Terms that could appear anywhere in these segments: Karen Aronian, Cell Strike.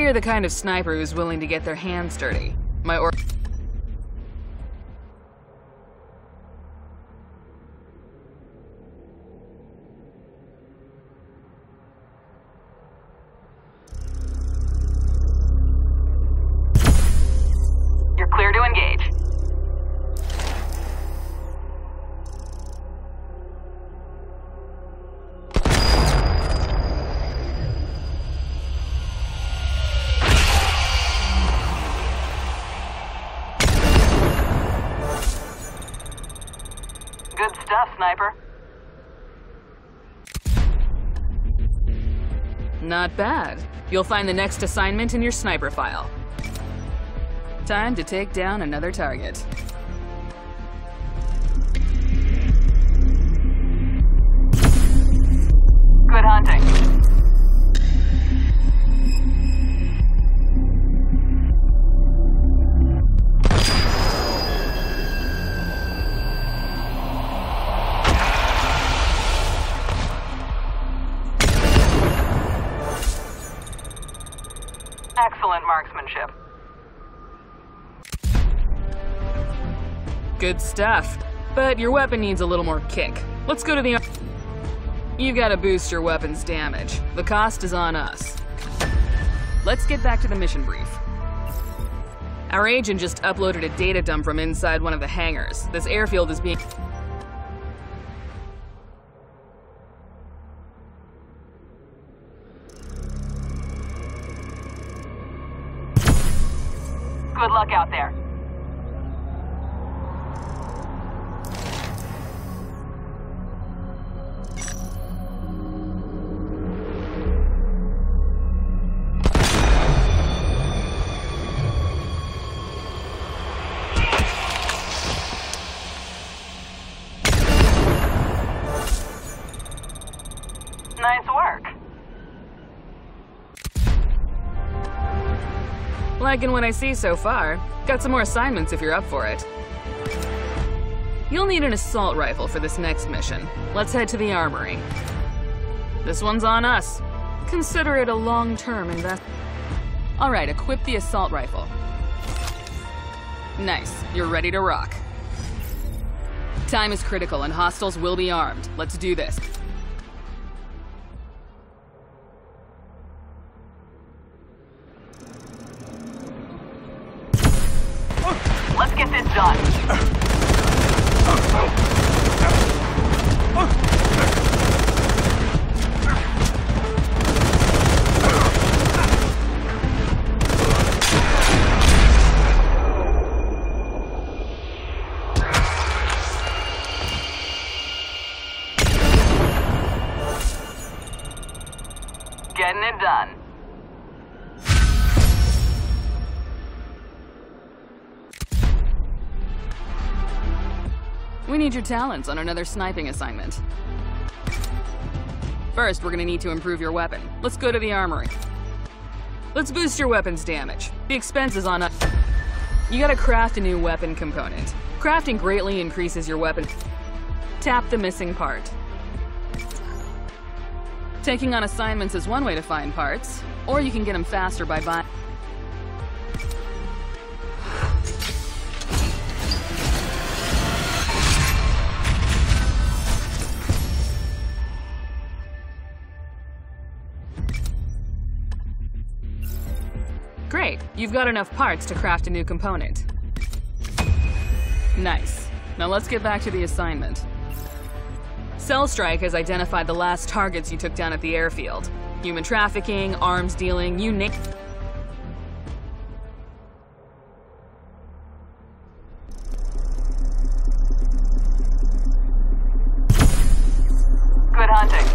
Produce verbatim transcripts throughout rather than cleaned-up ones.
you're the kind of sniper who's willing to get their hands dirty. My or- You're clear to engage. Good stuff, sniper. Not bad. You'll find the next assignment in your sniper file. Time to take down another target. Good hunting. Excellent marksmanship. Good stuff. But your weapon needs a little more kick. Let's go to the... You've got to boost your weapon's damage. The cost is on us. Let's get back to the mission brief. Our agent just uploaded a data dump from inside one of the hangars. This airfield is being... Good luck out there. Nice work. Liking what I see so far. Got some more assignments if you're up for it. You'll need an assault rifle for this next mission. Let's head to the armory. This one's on us. Consider it a long-term investment. All right, equip the assault rifle. Nice, you're ready to rock. Time is critical and hostiles will be armed. Let's do this. Let's get this done. Getting it done. We need your talents on another sniping assignment. First, we're gonna need to improve your weapon. Let's go to the armory. Let's boost your weapon's damage. The expense is on us. You gotta craft a new weapon component. Crafting greatly increases your weapon. Tap the missing part. Taking on assignments is one way to find parts, or you can get them faster by buying. Great, you've got enough parts to craft a new component. Nice. Now let's get back to the assignment. Cell Strike has identified the last targets you took down at the airfield. Human trafficking, arms dealing, you name it. Good hunting.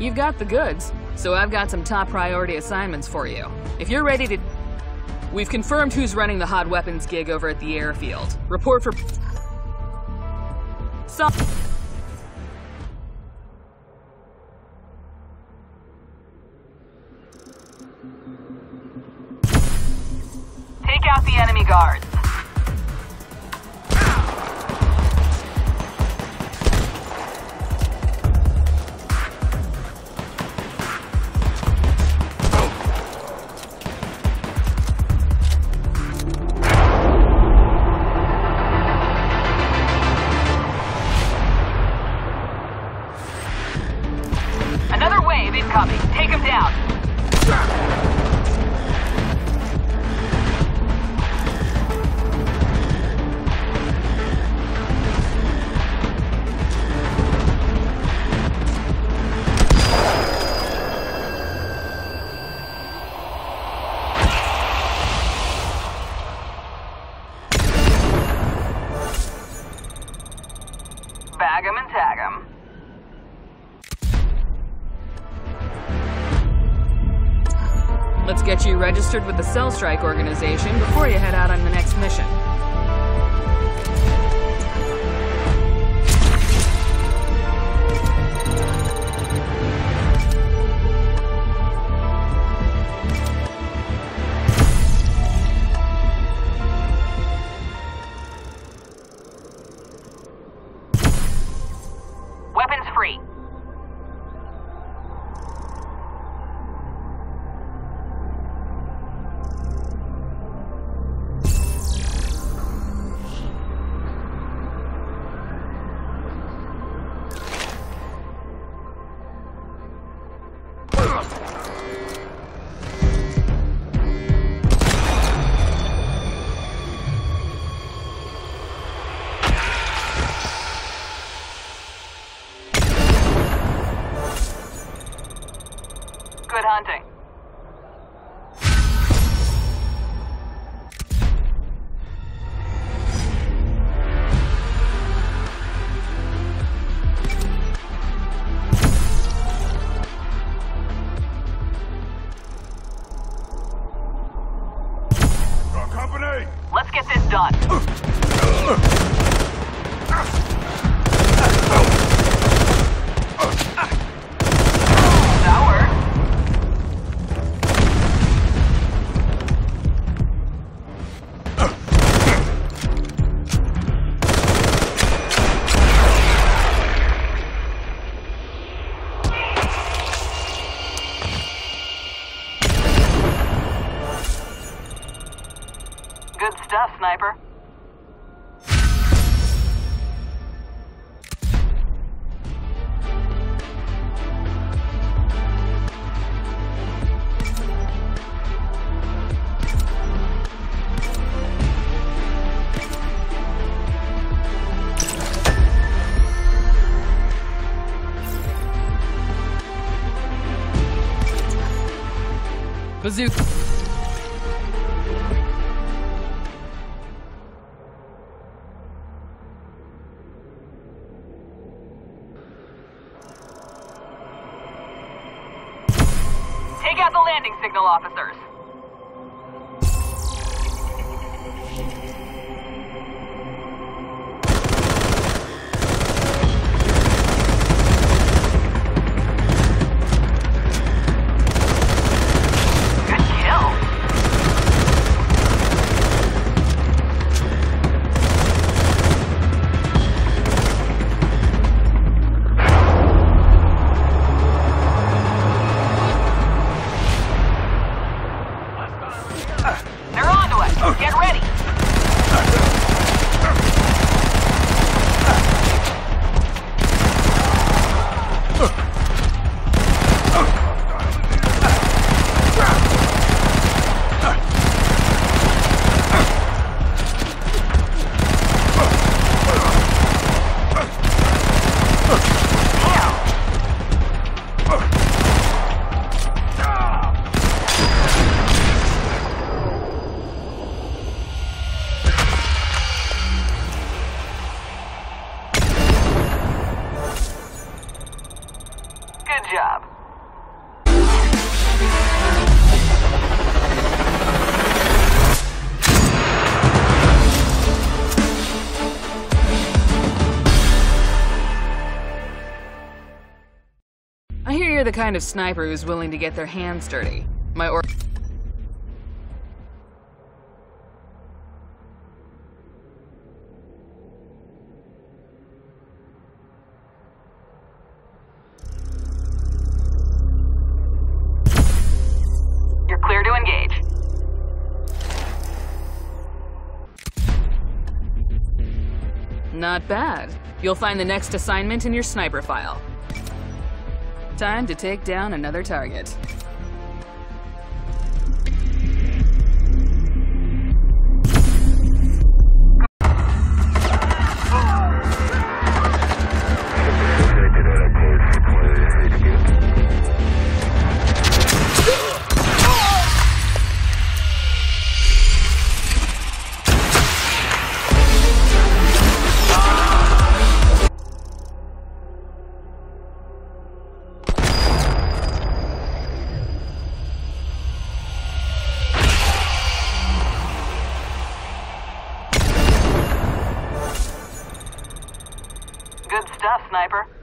You've got the goods, so I've got some top priority assignments for you. If you're ready to... We've confirmed who's running the hot weapons gig over at the airfield. Report for... Stop. Take out the enemy guards. Bag him and tag him. Let's get you registered with the Cell Strike organization before you head out on the next mission. Good hunting. Company. Let's get this done. Uh, uh, uh. Good stuff, sniper. Bazooka. Landing signal officers. the kind of sniper who's willing to get their hands dirty. My or- You're clear to engage. Not bad. You'll find the next assignment in your sniper file. Time to take down another target. Good stuff, sniper.